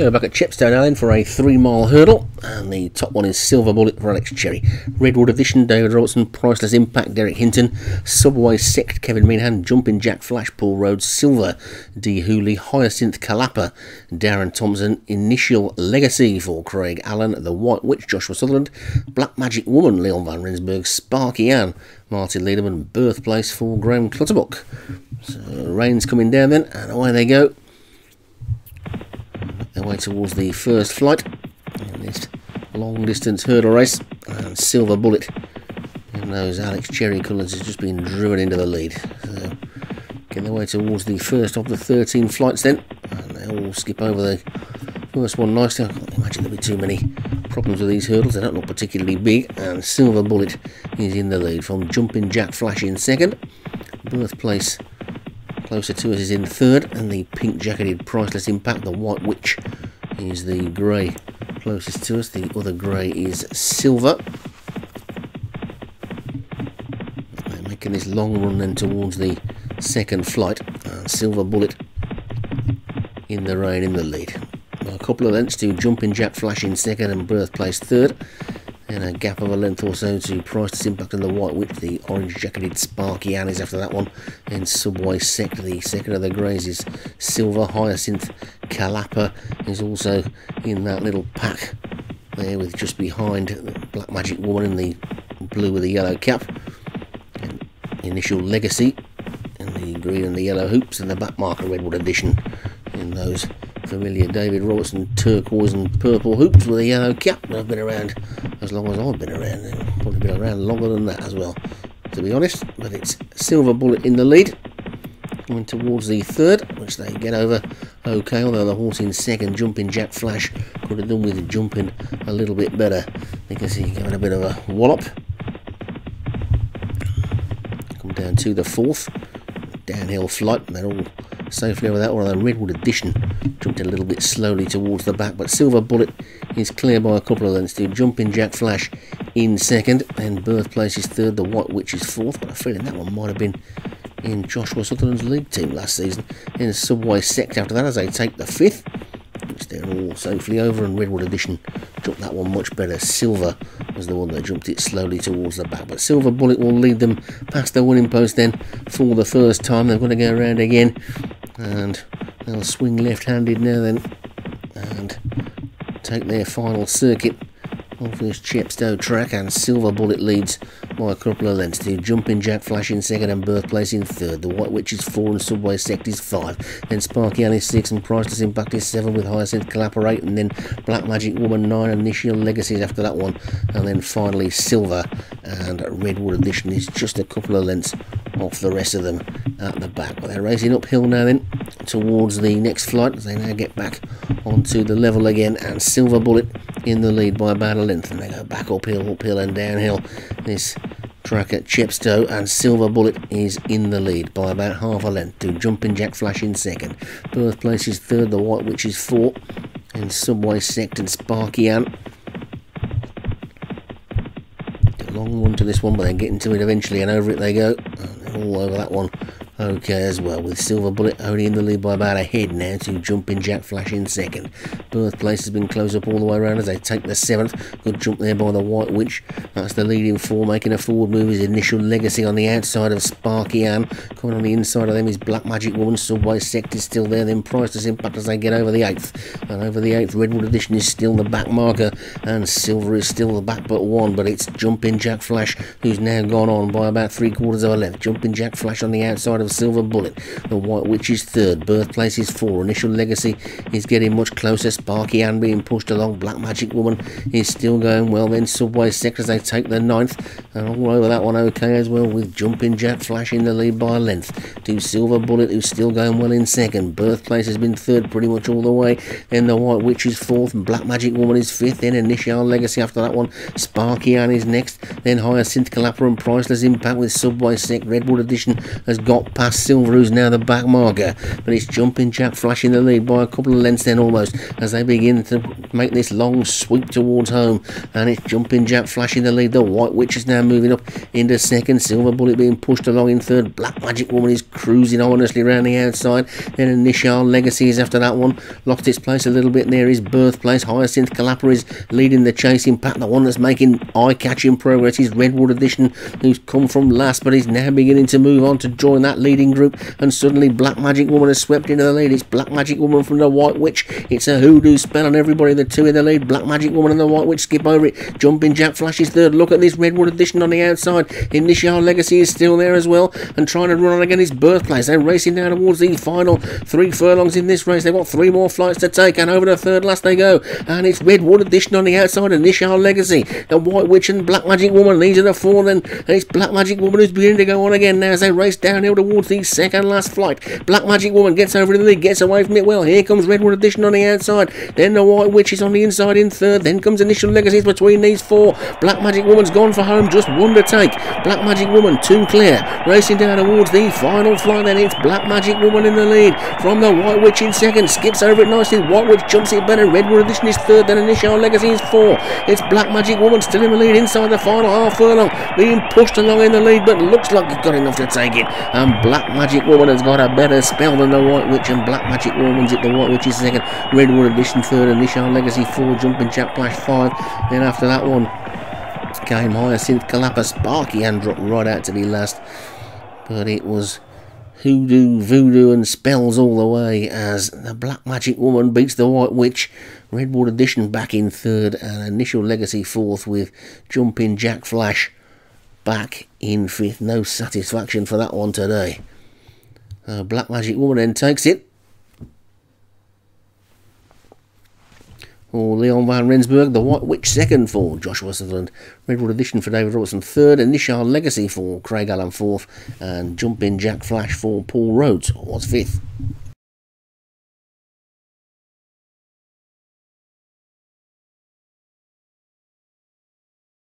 We're back at Chepstow now then for a 3-mile hurdle, and the top one is Silver Bullet for Alex Cherry. Redwood Edition, David Robertson, Priceless Impact, Derek Hinton, Subway Sect, Kevin Minahan, Jumping Jack Flash, Paul Rhodes, Silver D. Hooley, Hyacinth, Calappa, Darren Thompson, Initial Legacy for Craig Allen, The White Witch, Joshua Sutherland, Black Magic Woman, Leon Van Rensburg, Sparky Ann, Martin Lederman, Birthplace for Graham Clutterbuck. So rain's coming down then, and away they go. Their way towards the first flight in this long distance hurdle race, and Silver Bullet in those Alex Cherry colours has just been driven into the lead. So get their way towards the first of the 13 flights then, and they all skip over the first one nicely. I can't imagine there'll be too many problems with these hurdles, they don't look particularly big, and Silver Bullet is in the lead from Jumping Jack Flash in second. Birthplace closer to us is in third, and the pink jacketed Priceless Impact, The White Witch, is the grey closest to us. The other grey is Silver. They're making this long run then towards the second flight. Silver Bullet in the rain in the lead. A couple of lengths to Jumping Jack Flash in second and Birthplace third, and a gap of a length or so to Priceless Impact and The White Witch. The orange jacketed Sparky Ann is after that one, and Subway Sect, the second of the greys, is Silver. Hyacinth Calappa is also in that little pack there, with just behind Black Magic Woman in the blue with the yellow cap, and Initial Legacy and the green and the yellow hoops, and the back marker Redwood Edition in those familiar David Robertson turquoise and purple hoops with a yellow cap. They've been around as long as I've been around, and probably been around longer than that as well, to be honest. But it's Silver Bullet in the lead, going towards the third, which they get over okay, although the horse in second, Jumping Jack Flash, could have done with jumping a little bit better, because he's given a bit of a wallop. Come down to the fourth downhill flight, and they're all safely over that one. The Redwood Edition jumped a little bit slowly towards the back, but Silver Bullet is clear by a couple of lengths to Jumping Jack Flash in second, and Birthplace is third, The White Witch is fourth. But I'm feeling that one might have been in Joshua Sutherland's league team last season. In Subway Sect after that, as they take the fifth, which they're all safely over, and Redwood Edition jumped that one much better. Silver was the one that jumped it slowly towards the back, but Silver Bullet will lead them past the winning post then for the first time. They're going to go around again, and they'll swing left-handed now then, and take their final circuit off this Chepstow track, and Silver Bullet leads by a couple of lengths to Jumping Jack Flash in second and Birthplace in third. The White Witch is four and Subway Sect is five. Then Sparky Ann is six and Priceless Impact is seven, with Hyacinth Calappa eight, and then Black Magic Woman nine, and Initial Legacies after that one, and then finally Silver and Redwood Edition is just a couple of lengths off the rest of them at the back. But they're racing uphill now then towards the next flight, as they now get back onto the level again, and Silver Bullet in the lead by about a length, and they go back uphill and downhill this track at Chepstow, and Silver Bullet is in the lead by about half a length to Jumping Jack Flash in second, Birthplace is third, The White Witch is fourth, and Subway Sect and Sparky Ann. A long run to this one, but they're getting to it eventually, and over it they go, and they're all over that one okay as well, with Silver Bullet only in the lead by about a head now to Jumping Jack Flash in second. Birthplace has been closed up all the way around as they take the seventh. Good jump there by The White Witch. That's the leading four. Making a forward move is Initial Legacy on the outside of Sparky Ann. Coming on the inside of them is Black Magic Woman. Subway Sect is still there. Then Priceless Impact as they get over the eighth. And over the eighth, Redwood Edition is still the back marker, and Silver is still the back but one. But it's Jumping Jack Flash who's now gone on by about 3/4 of a length. Jumping Jack Flash on the outside of Silver Bullet. The White Witch is third, Birthplace is four, Initial Legacy is getting much closer, Sparky Ann being pushed along, Black Magic Woman is still going well, then Subway Sect as they take the ninth, and all over that one okay as well, with Jumping Jack Flash in the lead by a length to Silver Bullet, who's still going well in second. Birthplace has been third pretty much all the way, then The White Witch is fourth, Black Magic Woman is fifth, then Initial Legacy after that one, Sparky Ann is next, then Hyacinth Calappa and Priceless Impact, with Subway Sect. Redwood Edition has got past Silver, who's now the back marker, but it's Jumping Jack Flash in the lead by a couple of lengths then almost, as they begin to make this long sweep towards home. And it's Jumping Jack Flash in the lead. The White Witch is now moving up into second, Silver Bullet being pushed along in third, Black Magic Woman is cruising honestly around the outside, then Initial Legacy is after that one, lost its place a little bit there is Birthplace. Hyacinth, Calappa is leading the Chase Impact. The one that's making eye-catching progress is Redwood Edition, who's come from last but is now beginning to move on to join that leading group, and suddenly Black Magic Woman has swept into the lead. It's Black Magic Woman from the White Witch. It's a hoodoo spell on everybody. The two in the lead, Black Magic Woman and the White Witch, skip over it. Jumping Jack Flash is third. Look at this, Redwood Edition on the outside. Initial Legacy is still there as well, and trying to run on again is Birthplace. They're racing now towards the final 3 furlongs in this race. They've got 3 more flights to take, and over the third last they go, and it's Redwood Edition on the outside, Initial Legacy, the White Witch and Black Magic Woman. These are the four then, and it's Black Magic Woman who's beginning to go on again now as they race downhill towards the second last flight. Black Magic Woman gets over in the lead, gets away from it well. Here comes Redwood Edition on the outside, then the White Witch is on the inside in third, then comes Initial Legacies between these four. Black Magic Woman's gone for home, just one to take. Black Magic Woman 2 clear, racing down towards the final flight then. It's Black Magic Woman in the lead from the White Witch in second, skips over it nicely. White Witch jumps it better. Redwood Edition is third, then Initial Legacy is 4. It's Black Magic Woman still in the lead inside the final half furlong, being pushed along in the lead, but looks like he's got enough to take it, and Black Magic Woman has got a better spell than the White Witch, and Black Magic Woman's at the White Witch is second, Redwood Edition third, Initial Legacy 4, Jumping Jack Flash 5, then after that one came Hyacinth, Calappa, Sparky Ann dropped right out to be last, but it was hoodoo, voodoo and spells all the way as the Black Magic Woman beats the White Witch, Redwood Edition back in third and Initial Legacy fourth, with Jumping Jack Flash back in fifth. No satisfaction for that one today. Black Magic Woman then takes it. Or Leon Van Rensburg, the White Witch second for Joshua Sutherland, Redwood Edition for David Robertson third, Initial Legacy for Craig Allen fourth, and Jumping Jack Flash for Paul Rhodes was fifth.